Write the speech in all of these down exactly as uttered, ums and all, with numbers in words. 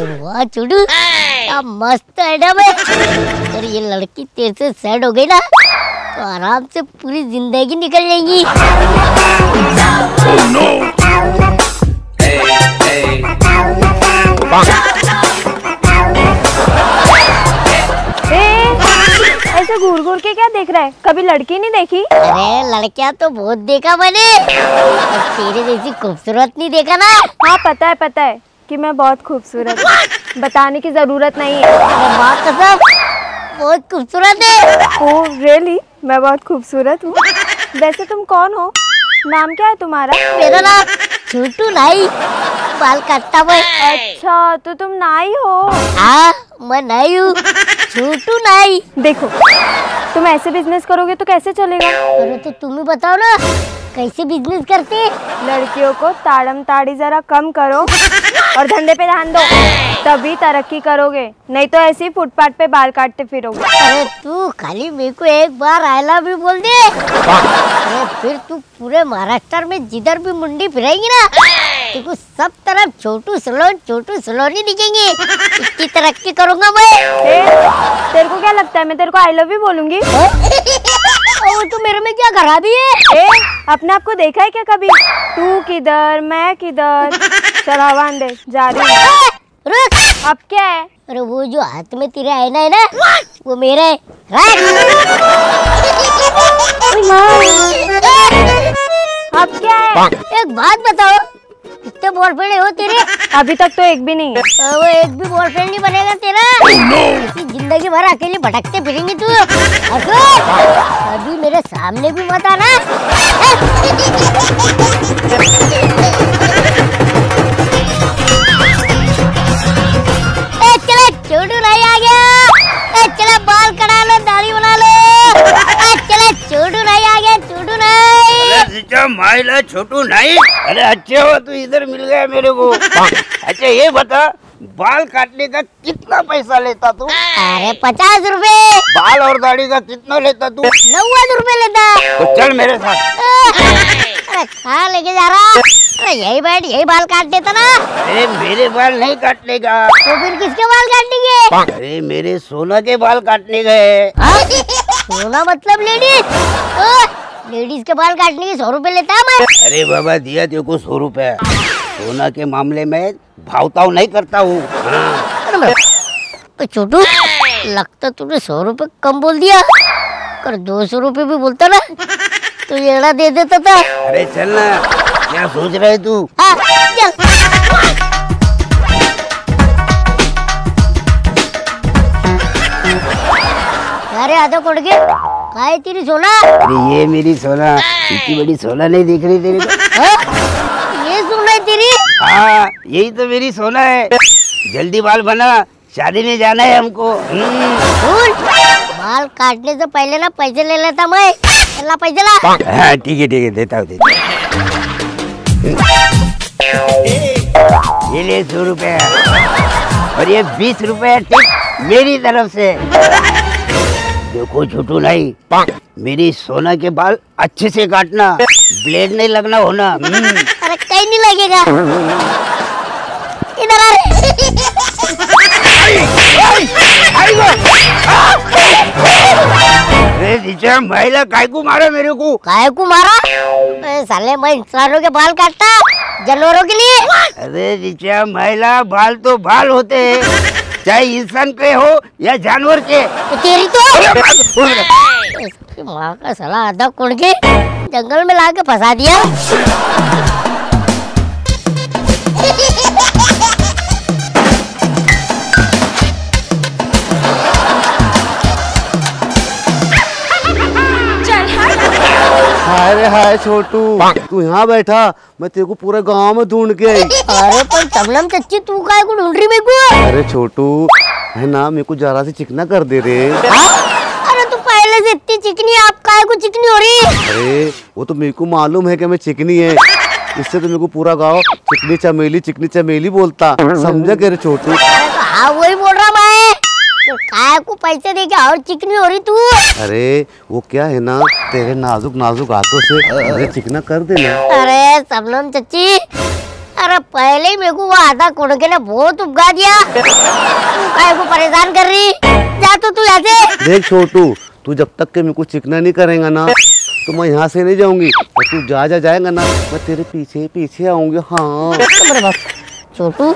अरे वाह चुडू क्या मस्त है ना भाई। अगर ये लड़की तेरे से सेट हो गई ना तो आराम से पूरी जिंदगी निकल जाएगी। oh, no. hey, hey. hey, ऐसे घूर घूर के क्या देख रहा है? कभी लड़की नहीं देखी? अरे लड़कियां तो बहुत देखा मैंने, तेरे जैसी खूबसूरत नहीं देखा ना। हाँ पता है पता है कि मैं बहुत खूबसूरत हूँ, बताने की जरूरत नहीं है। बात कसम बहुत खूबसूरत है। ओह रियली मैं बहुत खूबसूरत हूँ। वैसे तुम कौन हो, नाम क्या है तुम्हारा? मेरा नाम छोटू नाई बाल काटता भाई। अच्छा तो तुम नाई हो? हाँ मैं नाई हूँ, छोटू नाई। देखो तुम ऐसे बिजनेस करोगे तो कैसे चलेगा? अरे तो तुम ही बताओ ना कैसे बिजनेस करते? लड़कियों को ताड़म ताड़ी जरा कम करो और धंधे पे ध्यान दो, तभी तरक्की करोगे, नहीं तो ऐसे ही फुटपाथ पे बाल काटते फिरोगे। अरे तू खाली मेरे को एक बार आई लव यू बोल दे, अरे फिर तू पूरे महाराष्ट्र में जिधर भी मुंडी फिराएगी ना तेको सब तरफ छोटू सलोन छोटू सलोनी दिखेंगे। इतनी तरक्की करूँगा मैं। तेरे को क्या लगता है मैं तेरे को आई लव यू बोलूंगी? और तो मेरे में क्या खराबी है? ए, अपने आप को देखा है क्या कभी? तू किधर मैं किधर, चला वांडे जा रही है। रुक अब क्या है? अरे वो जो हाथ में तेरे आईना है ना वो मेरा है। अब क्या है? एक बात बताओ कितने बॉयफ्रेंड हो तेरे? अभी तक तो एक भी नहीं है। तो वो एक भी बॉयफ्रेंड नहीं बनेगा तेरा, इसी जिंदगी भर अकेले भटकते फिरेंगे तू। अभी मेरे सामने भी मत आना। चलो छोटू नाई आ गया, चलो बाल कटा लो दाढ़ी बना लो। चलो छोटू नाई आ गया, छोटू नाई क्या माइला छोटू नाई। अरे अच्छे हो तू, इधर मिल गया मेरे को। अच्छा ये बता बाल काटने का कितना पैसा लेता तू? अरे पचास रुपए। बाल और दाढ़ी का कितना लेता तू? नब्बे रुपए लेता। तो चल मेरे साथ। अरे कहाँ लेके जा रहा? अरे यही बैठ, यही बाल काट देता ना। अरे मेरे बाल नहीं काटने का। तो फिर किसके बाल काटने के? अरे मेरे सोना के बाल काटने गए। सोना मतलब लेडीज, लेडीज के बाल काटने के सौ रुपए लेता है मैं। अरे बाबा दिया देखो सौ रुपए, सोना के मामले में भावताव नहीं करता हूँ। हाँ। छोटू लगता तूने सौ रुपए कम बोल दिया, कर दो सौ रुपए भी बोलता ना तो येड़ा दे देता था। अरे चल ना, क्या सोच रहा है तू? हाँ, चल। अरे आधा कोड़ के खाए तेरी सोना। अरे ये मेरी सोना, इतनी बड़ी सोना नहीं दिख रही तेरे को? ये सोना है तेरी? हाँ यही तो मेरी सोना है। जल्दी बाल बना, शादी में जाना है हमको। बाल काटने से पहले ना पैसे ले लेता मैं। चला पैसे ला। हाँ ठीक है ठीक है देता हूँ। ये ले सौ रुपया और ये बीस रुपया टिप मेरी तरफ से। देखो छोटू नाई मेरी सोना के बाल अच्छे से काटना, ब्लेड नहीं लगना होना। अरे कहीं नहीं लगेगा। इधर आ रे। नीचे महिला काय को मारा मेरे को? काय को मारा? ए, साले मैं इंसानों के बाल काटता जानवरों के लिए। अरे नीचे महिला बाल तो बाल होते हैं, चाहे इंसान के हो या जानवर के। तो तेरी तो इसकी माँ का साला आधा कोड़ के जंगल में लाके फंसा दिया। अरे हाय छोटू तू यहाँ बैठा, मैं तेरे को पूरे गांव में ढूंढ के आई। अरे पर तमलम चच्ची तू काहे को ढूंढ रही मेरे को? अरे छोटू है ना मेरे को जरा से चिकना कर दे रे। अरे तू पहले से इतनी चिकनी, आप काहे को चिकनी हो रही? अरे वो तो मेरे को मालूम है कि मैं चिकनी है, इससे तो मेरे को पूरा गाँव चिकनी चमेली चिकनी चमेली बोलता, समझा के रे छोटू? हाँ वही बोल रहा मैं, काय को पैसे दे के और चिकनी हो रही तू। अरे वो क्या है ना तेरे नाजुक नाजुक हाथों से चिकना कर देना। अरे सबनम चच्ची यार पहले ही मेरे को वो आधा कुड़के ने बहुत उपगा दिया। को परेशान कर रही जा तो तू यहाँ से। देख छोटू, तू जब तक के मेरे को चिकना नहीं करेगा ना तो मैं यहाँ से नहीं जाऊंगी। तो तू जा जा जाएगा ना मैं तेरे पीछे पीछे आऊंगी। हाँ तो छोटू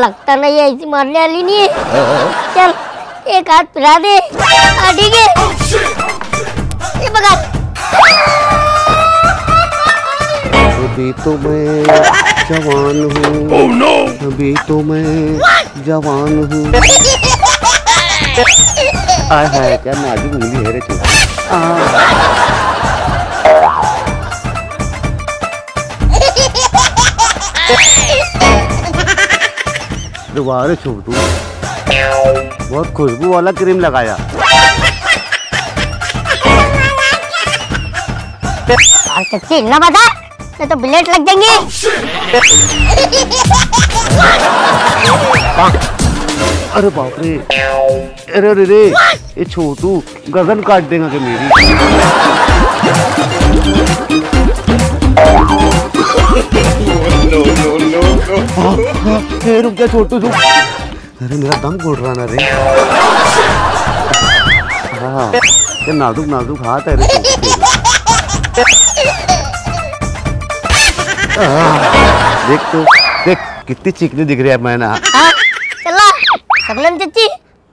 लगता नहीं है ऐसी मारने वाली नहीं है। चल एक हाथ पिला दे। ठीक है अभी तो मैं जवान हूँ। oh, no! अभी तो मैं जवान हूँ। आय हाय क्या नाजुक मिली है रे तू। दोबारा छोटू बहुत खुशबू वाला क्रीम लगाया। सच्ची ना बता नहीं तो बुलेट लग जाएंगे। अरे बाप रे, अरे अरे रे, ये छोटू गगन काट देगा क्या मेरी। No no no no. रुक जा छोटू रुक। अरे मेरा दम घुट रहा ना रे। हाँ ये नाजुक नाजुक हाथ है रे। देख तो देख कितनी चिकनी दिख रही है मैना। चाची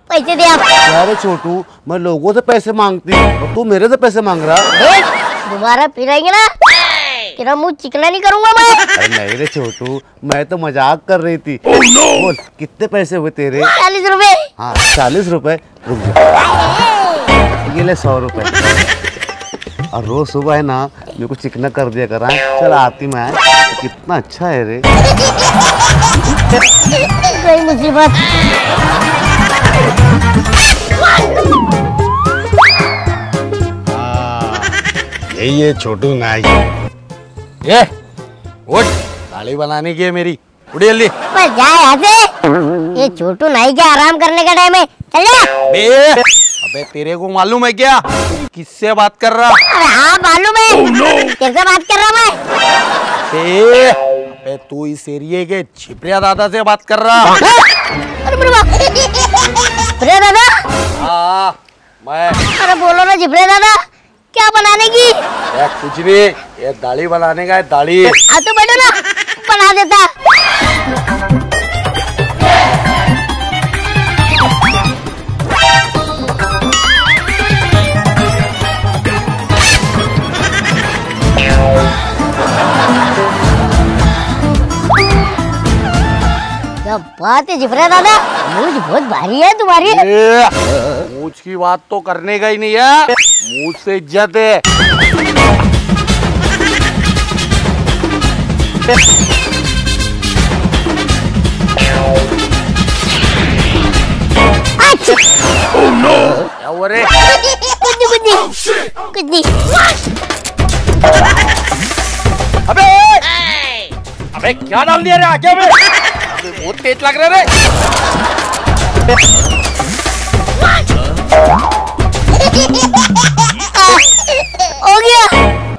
पैसे दे आप। अरे छोटू मैं लोगों से पैसे मांगती और तू मेरे से पैसे मांग रहा। दोबारा पिलाएंगे ना तेरा मुंह चिकना नहीं करूंगा मैं। नहीं रे छोटू मैं तो मजाक कर रही थी। oh, no! बोल कितने पैसे हुए तेरे? चालीस रुपए। हाँ चालीस रुपए। रुक जा ये ले सौ रुपए। और रोज सुबह है ना मेरे को चिकना कर दिया करा। चल आती मैं कितना अच्छा है रे। कोई मुसीबत यही है छोटू नाई। ये उठ दाढ़ी बनाने की है मेरी। उठ जल्दी पर जा यहाँ से। ये छोटू नाई के आराम करने का टाइम है। चल जा। अबे तेरे को मालूम है क्या किससे बात कर रहा? अरे हाँ मालूम है। oh, no! किससे बात कर रहा मैं? अबे तू इस एरिए के छिपरिया दादा से बात कर रहा। अरे दादा आ, मैं अरे बोलो ना छिपरिया दादा क्या बनाने की? कुछ भी ये दाढ़ी बनाने का है दाढ़ी। आ तो बैठो ना बना देता। क्या बात है जिब्रा दादा मूंछ बहुत भारी है तुम्हारी। मूंछ की बात तो करने का ही नहीं है। मूंछ से इज्जत है। oh, no! क्या हुआ रे? कुछ नहीं कुछ नहीं कुछ नहीं। अबे अबे क्या डाल दिया रे आगे में? बहुत तेज लग रहा रे। हो गया।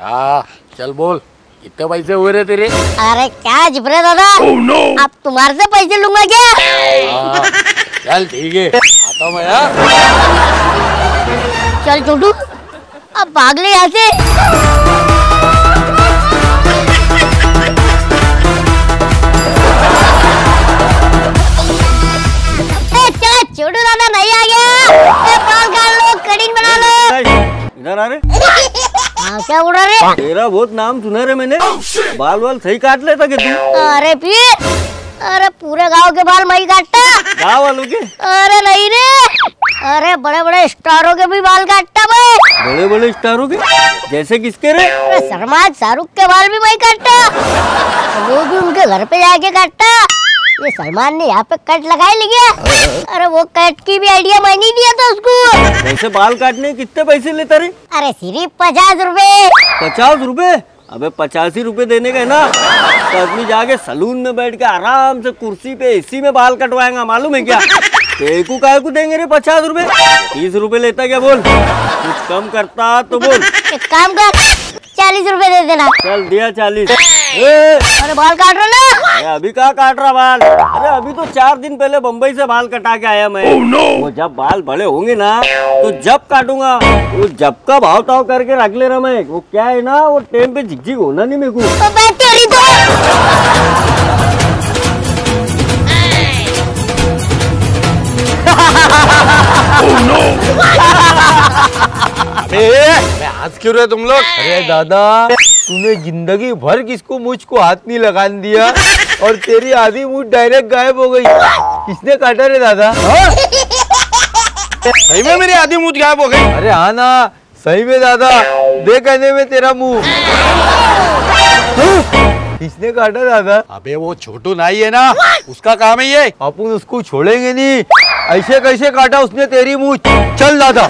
आ, चल बोल कितने पैसे हुए रे तेरे? अरे क्या जिब्रे दादा oh, no! आप तुम्हारे से पैसे लूंगा क्या? आ, चल ठीक है आता मैं यार। चल छोटू अब भाग ले यहाँ से। छोटू दादा नहीं आ गया। बाल काट लो कटिंग बना लो। इधर आ रे। हाँ क्या उड़ा रे? तेरा बहुत नाम सुना रे मैंने। बाल बाल सही काट लेता क्या तू? अरे फिर अरे पूरे गांव के बाल मैं काटता। गाँव वालों के? अरे नहीं रे अरे बड़े बड़े स्टारों के भी बाल काटता मैं। बड़े बड़े स्टारों के जैसे किसके रे? अरे सलमान शाहरुख के बाल भी मैं काटता। वो भी उनके घर पे जाके काटता। ये सलमान ने यहाँ पे कट लगाए लगे। अरे वो कट की भी आइडिया मैं नहीं दिया था उसको। वैसे बाल काटने कितने पैसे लेता रे? अरे सिर्फ पचास रुपए। पचास रुपए? अबे पचासी रुपए देने का है ना तो आदमी जाके सलून में बैठ के आराम से कुर्सी पे एसी में बाल कटवाएगा मालूम है क्या? तेकू काय को देंगे रे पचास रुपए? तीस रुपए लेता क्या बोल? कुछ कम करता तो बोल। एक काम कर चालीस रुपए दे देना। चल दिया चालीस। अरे बाल काट रहा ना? अभी कहाँ काट रहा बाल? अरे अभी तो चार दिन पहले बम्बई से बाल कटा के आया मैं। oh, no. वो जब बाल बड़े होंगे ना तो जब काटूंगा। वो जब का भाव ताव करके रख ले रहा मैं। वो क्या है ना वो टाइम पे झिकझिक होना नहीं मेरे को। आज क्यों रहे तुम लोग? अरे दादा तूने जिंदगी भर किसको मुझको हाथ नहीं लगा दिया और तेरी आधी मुझ डायरेक्ट गायब हो गई। किसने काटा रे दादा? सही में मेरी आधी मुझ गायब हो गई? अरे हाँ ना सही में दादा, दे कहने में तेरा मुंह। किसने काटा दादा? अबे वो छोटू नाई है ना, उसका काम है ये। अपन उसको छोड़ेंगे नहीं। ऐसे कैसे काटा उसने तेरी मुझ। चल दादा।